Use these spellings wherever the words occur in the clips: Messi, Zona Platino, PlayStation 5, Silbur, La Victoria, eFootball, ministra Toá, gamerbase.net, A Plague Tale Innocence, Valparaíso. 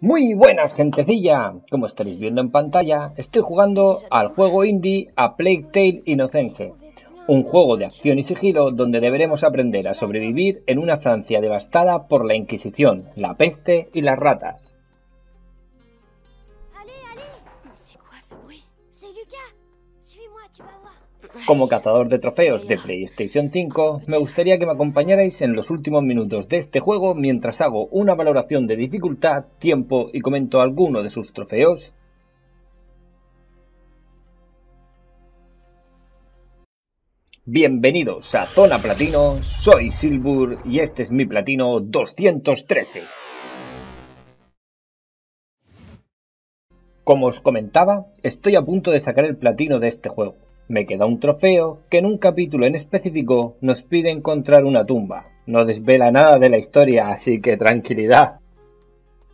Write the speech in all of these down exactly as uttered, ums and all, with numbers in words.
Muy buenas, gentecilla. Como estaréis viendo en pantalla, estoy jugando al juego indie A Plague Tale Innocence, un juego de acción y sigilo donde deberemos aprender a sobrevivir en una Francia devastada por la Inquisición, la peste y las ratas. Como cazador de trofeos de PlayStation cinco, me gustaría que me acompañarais en los últimos minutos de este juego mientras hago una valoración de dificultad, tiempo y comento alguno de sus trofeos. Bienvenidos a Zona Platino, soy Silbur y este es mi platino doscientos trece. Como os comentaba, estoy a punto de sacar el platino de este juego. Me queda un trofeo que en un capítulo en específico nos pide encontrar una tumba. No desvela nada de la historia, así que tranquilidad.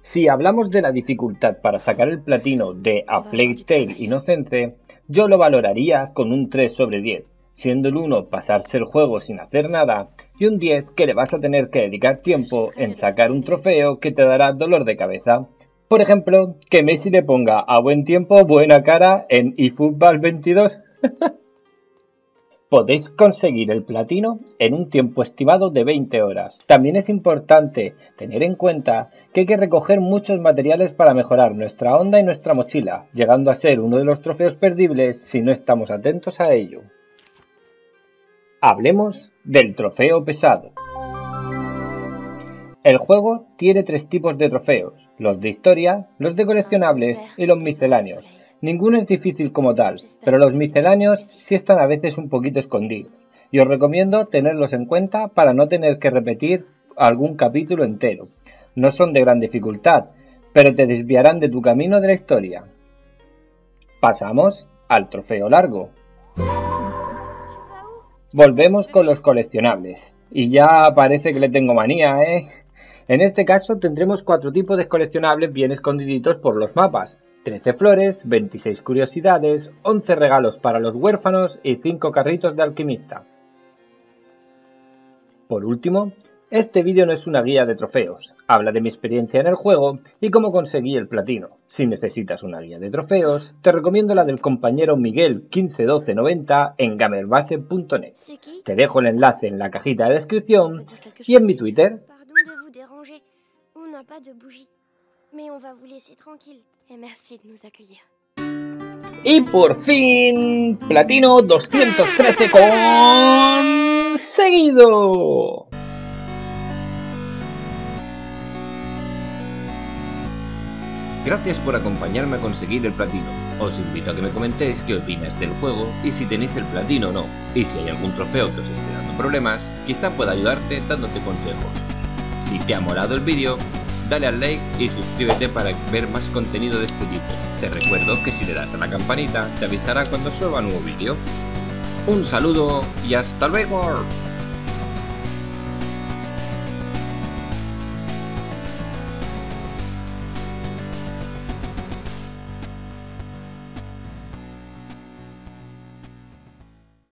Si hablamos de la dificultad para sacar el platino de A Plague Tale Innocence, yo lo valoraría con un tres sobre diez, siendo el uno pasarse el juego sin hacer nada y un diez que le vas a tener que dedicar tiempo en sacar un trofeo que te dará dolor de cabeza. Por ejemplo, que Messi le ponga a buen tiempo buena cara en eFootball veintidós. Podéis conseguir el platino en un tiempo estimado de veinte horas. También es importante tener en cuenta que hay que recoger muchos materiales para mejorar nuestra onda y nuestra mochila, llegando a ser uno de los trofeos perdibles si no estamos atentos a ello. Hablemos del trofeo pesado. El juego tiene tres tipos de trofeos: los de historia, los de coleccionables y los misceláneos. Ninguno es difícil como tal, pero los misceláneos sí están a veces un poquito escondidos, y os recomiendo tenerlos en cuenta para no tener que repetir algún capítulo entero. No son de gran dificultad, pero te desviarán de tu camino de la historia. Pasamos al trofeo largo. Volvemos con los coleccionables, y ya parece que le tengo manía, ¿eh? En este caso tendremos cuatro tipos de coleccionables bien escondiditos por los mapas: trece flores, veintiséis curiosidades, once regalos para los huérfanos y cinco carritos de alquimista. Por último, este vídeo no es una guía de trofeos, habla de mi experiencia en el juego y cómo conseguí el platino. Si necesitas una guía de trofeos, te recomiendo la del compañero Miguel quince mil doscientos noventa en gamerbase punto net. Te dejo el enlace en la cajita de descripción y en mi Twitter. Y por fin, platino doscientos trece conseguido. Gracias por acompañarme a conseguir el platino. Os invito a que me comentéis qué opináis del juego y si tenéis el platino o no. Y si hay algún trofeo que os esté dando problemas, quizá pueda ayudarte dándote consejos. Si te ha molado el vídeo, dale al like y suscríbete para ver más contenido de este tipo. Te recuerdo que si le das a la campanita te avisará cuando suba nuevo vídeo. Un saludo y hasta luego.